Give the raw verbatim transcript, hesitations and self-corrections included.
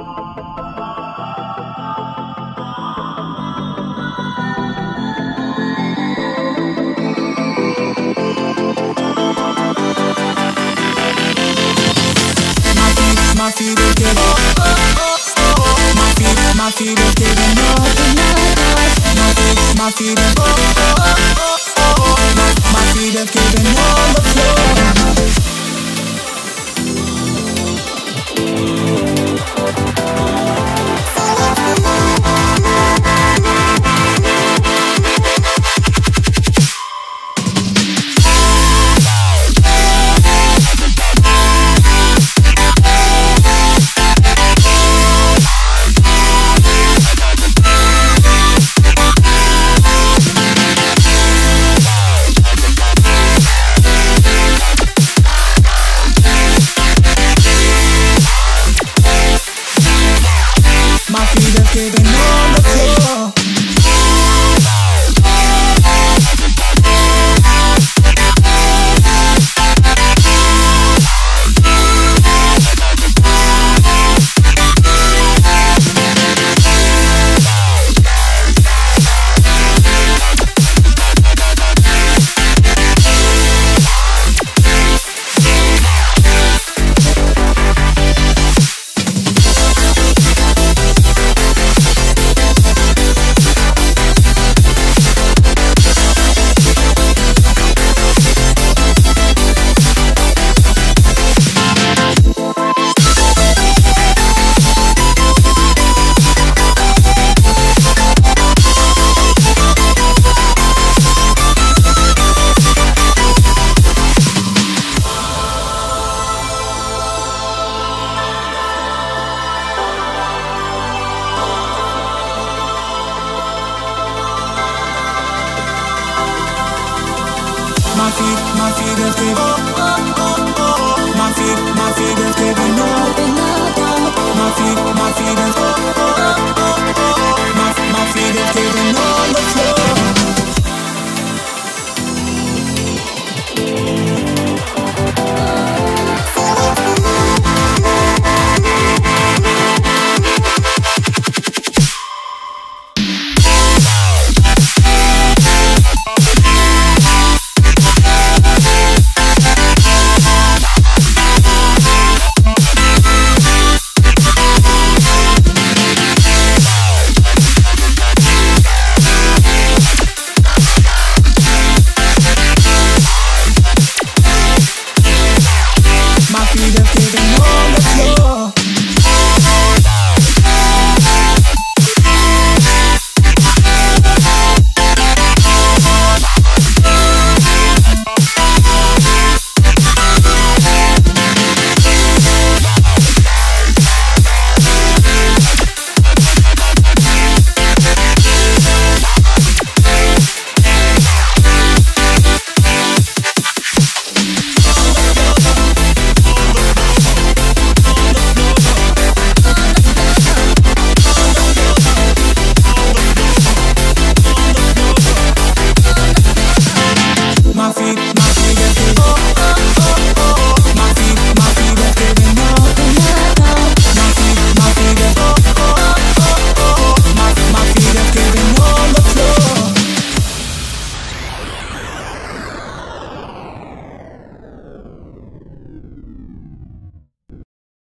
My feet are giving up, oh, oh, oh, oh. My feet, my feet are giving up, my feet, my feet are, oh, oh, oh, oh, oh. My, my feet are giving on the My feet, my feet are giving, oh, oh, oh, oh. My feet, my feet are giving up.